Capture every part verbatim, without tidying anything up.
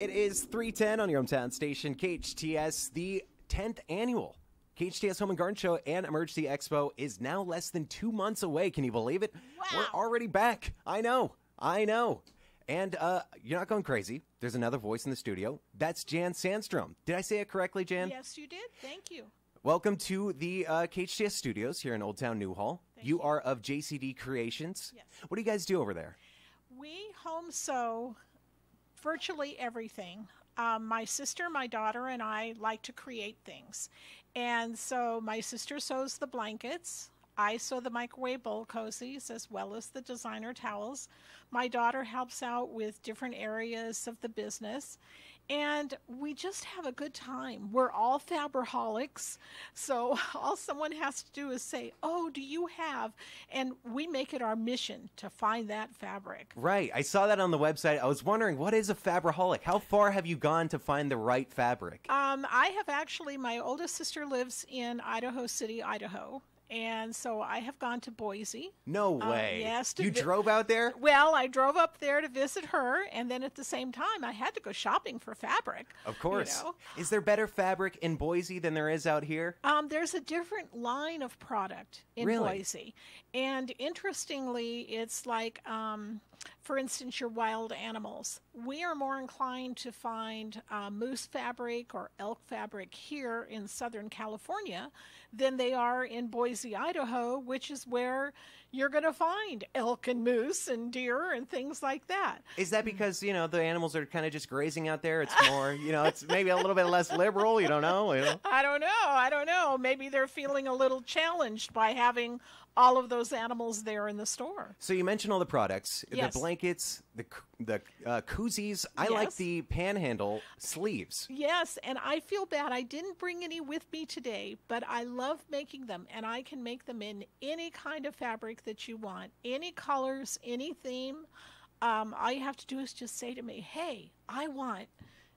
It is three ten on your hometown station, K H T S. The tenth annual K H T S Home and Garden Show and Emergency Expo is now less than two months away. Can you believe it? Wow. We're already back. I know. I know. And uh, you're not going crazy. There's another voice in the studio. That's Jan Sandstrom. Did I say it correctly, Jan? Yes, you did. Thank you. Welcome to the uh, K H T S studios here in Old Town Newhall. You, you are of J C D Creations. Yes. What do you guys do over there? We home sew virtually everything. Um, my sister, my daughter, and I like to create things. And so my sister sews the blankets. I sew the microwave bowl cozies as well as the designer towels. My daughter helps out with different areas of the business. And we just have a good time. We're all fabraholics. So all someone has to do is say, oh, do you have? And we make it our mission to find that fabric. Right. I saw that on the website. I was wondering, what is a fabraholic? How far have you gone to find the right fabric? Um, I have actually, my oldest sister lives in Idaho City, Idaho. And so I have gone to Boise. No way. Um, yes. You drove out there? Well, I drove up there to visit her. And then at the same time, I had to go shopping for fabric. Of course. You know? Is there better fabric in Boise than there is out here? Um, there's a different line of product in really? Boise. And interestingly, it's like, um, for instance, your wild animals. We are more inclined to find uh, moose fabric or elk fabric here in Southern California than they are in Boise, Idaho, which is where you're going to find elk and moose and deer and things like that. Is that because, you know, the animals are kind of just grazing out there? It's more, you know, it's maybe a little bit less liberal. You don't know. You know? I don't know. I don't know. Maybe they're feeling a little challenged by having all of those animals there in the store. So you mentioned all the products, yes. The blankets, the the uh, koozies. I yes. like the panhandle sleeves. Yes, and I feel bad. I didn't bring any with me today, but I love making them, and I can make them in any kind of fabric that you want, any colors, any theme. Um, all you have to do is just say to me, hey, I want.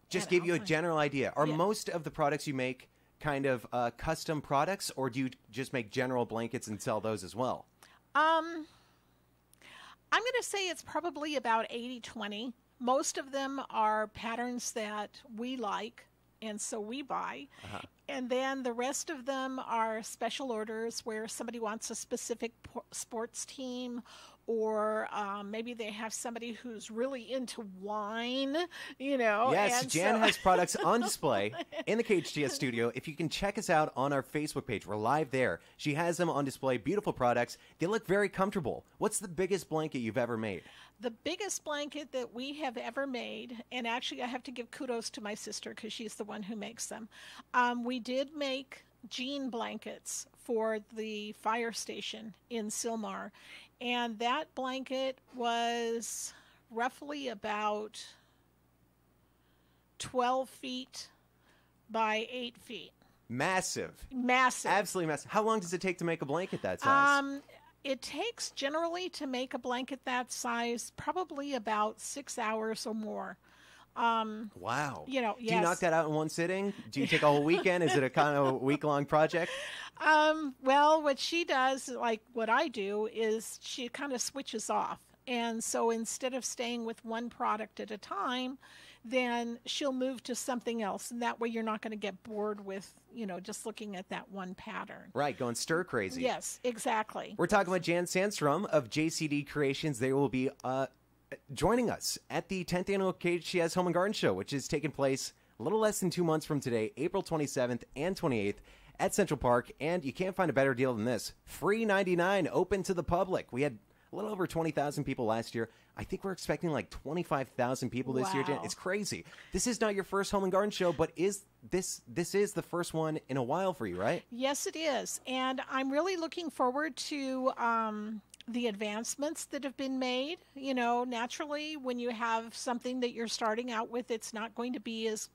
Just give I'll you a general it. idea. Are yeah. most of the products you make kind of uh, custom products, or do you just make general blankets and sell those as well? Um, I'm going to say it's probably about eighty twenty. Most of them are patterns that we like, and so we buy. Uh-huh. And then the rest of them are special orders where somebody wants a specific sports team, or um, maybe they have somebody who's really into wine, you know. Yes, and Jan so has products on display in the K H T S studio. If you can check us out on our Facebook page, we're live there. She has them on display, beautiful products. They look very comfortable. What's the biggest blanket you've ever made? The biggest blanket that we have ever made, and actually I have to give kudos to my sister because she's the one who makes them. Um, we did make jean blankets for the fire station in Sylmar. And that blanket was roughly about twelve feet by eight feet. Massive. Massive. Absolutely massive. How long does it take to make a blanket that size? Um, it takes generally to make a blanket that size probably about six hours or more. Um, wow. You know, yes. Do you knock that out in one sitting? Do you take a whole weekend? Is it a kind of week-long project? Um, well, what she does, like what I do, is she kind of switches off. And so instead of staying with one product at a time, then she'll move to something else. And that way you're not going to get bored with, you know, just looking at that one pattern. Right. Going stir crazy. Yes, exactly. We're talking about Jan Sandstrom of J C D Creations. They will be, uh, joining us at the tenth annual K H T S Home and Garden Show, which is taking place a little less than two months from today, April twenty-seventh and twenty-eighth at Central Park. And you can't find a better deal than this. Free ninety-nine, open to the public. We had a little over twenty thousand people last year. I think we're expecting like twenty-five thousand people this wow. year, Jan. It's crazy. This is not your first Home and Garden Show, but is this this is the first one in a while for you, right? Yes, it is. And I'm really looking forward to um, the advancements that have been made. You know, naturally, when you have something that you're starting out with, it's not going to be as,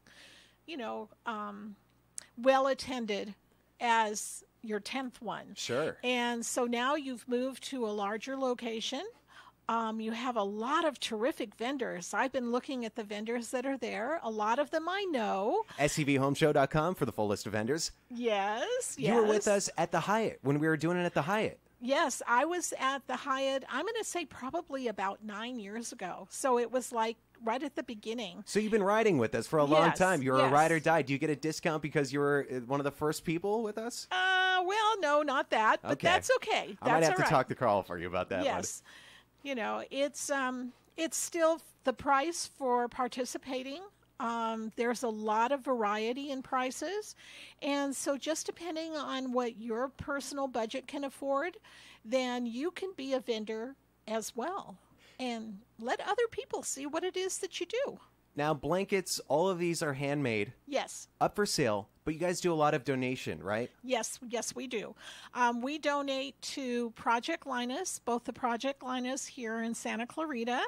you know, um, well attended as your tenth one. Sure. And so now you've moved to a larger location. Um, you have a lot of terrific vendors. I've been looking at the vendors that are there. A lot of them I know. S C V home show dot com for the full list of vendors. Yes, yes. You were with us at the Hyatt when we were doing it at the Hyatt. Yes, I was at the Hyatt, I'm going to say probably about nine years ago. So it was like right at the beginning. So you've been riding with us for a yes, long time. You're yes. a ride or die. Do you get a discount because you were one of the first people with us? Uh, well, no, not that. But okay. that's okay. That's I might have all right. to talk to Carl for you about that yes. one. Yes. You know, it's, um, it's still the price for participating. Um, there's a lot of variety in prices, and so just depending on what your personal budget can afford, then you can be a vendor as well and let other people see what it is that you do. Now, blankets, all of these are handmade. Yes. Up for sale, but you guys do a lot of donation, right? Yes, yes, we do. Um, we donate to Project Linus, both the Project Linus here in Santa Clarita,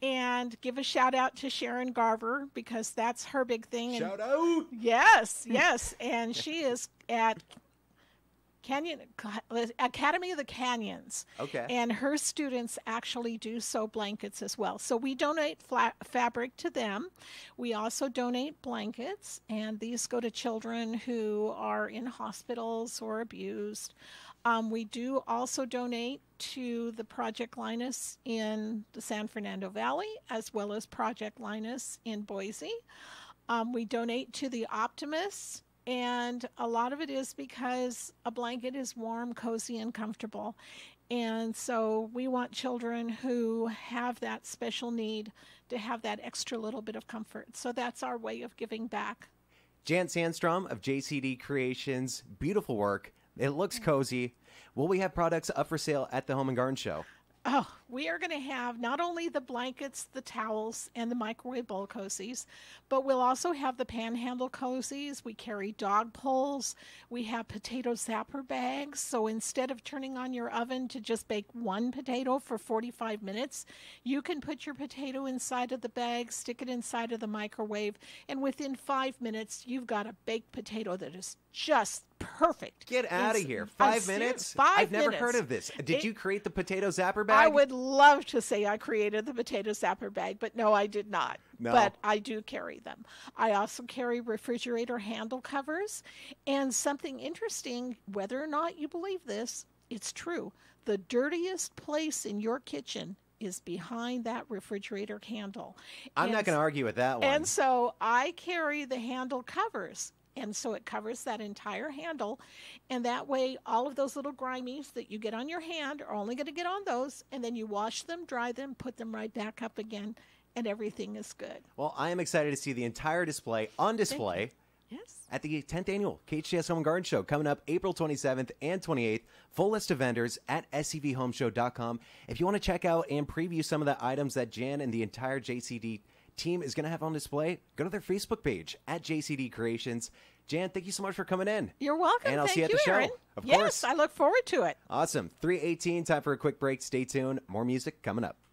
and give a shout out to Sharon Garver because that's her big thing. And shout out! Yes, yes, and she is at Canyon Academy of the Canyons. Okay. And her students actually do sew blankets as well. So we donate flat fabric to them. We also donate blankets, and these go to children who are in hospitals or abused. Um, we do also donate to the Project Linus in the San Fernando Valley, as well as Project Linus in Boise. Um, we donate to the Optimists. And a lot of it is because a blanket is warm, cozy, and comfortable. And so we want children who have that special need to have that extra little bit of comfort. So that's our way of giving back. Jan Sandstrom of J C D Creations, beautiful work. It looks cozy. Will we have products up for sale at the Home and Garden Show? Oh, we are going to have not only the blankets, the towels, and the microwave bowl cozies, but we'll also have the panhandle cozies. We carry dog poles. We have potato zapper bags. So instead of turning on your oven to just bake one potato for forty-five minutes, you can put your potato inside of the bag, stick it inside of the microwave, and within five minutes, you've got a baked potato that is just perfect. Get out of here. Five minutes? Five I've never minutes. heard of this. Did it, you create the potato zapper bag? I would love to say I created the potato zapper bag, but no, I did not. No. But I do carry them. I also carry refrigerator handle covers. And something interesting, whether or not you believe this, it's true. The dirtiest place in your kitchen is behind that refrigerator handle. I'm and, not going to argue with that one. And so I carry the handle covers. And so it covers that entire handle. And that way, all of those little grimies that you get on your hand are only going to get on those. And then you wash them, dry them, put them right back up again, and everything is good. Well, I am excited to see the entire display on display yes. at the tenth Annual K H G S Home and Garden Show coming up April twenty-seventh and twenty-eighth. Full list of vendors at S C V home show dot com. If you want to check out and preview some of the items that Jan and the entire J C D team is going to have on display, go to their Facebook page at J C D Creations. Jan, thank you so much for coming in. You're welcome. And I'll thank see you at the show. Aaron. Of yes, course. I look forward to it. Awesome. three eighteen, time for a quick break. Stay tuned. More music coming up.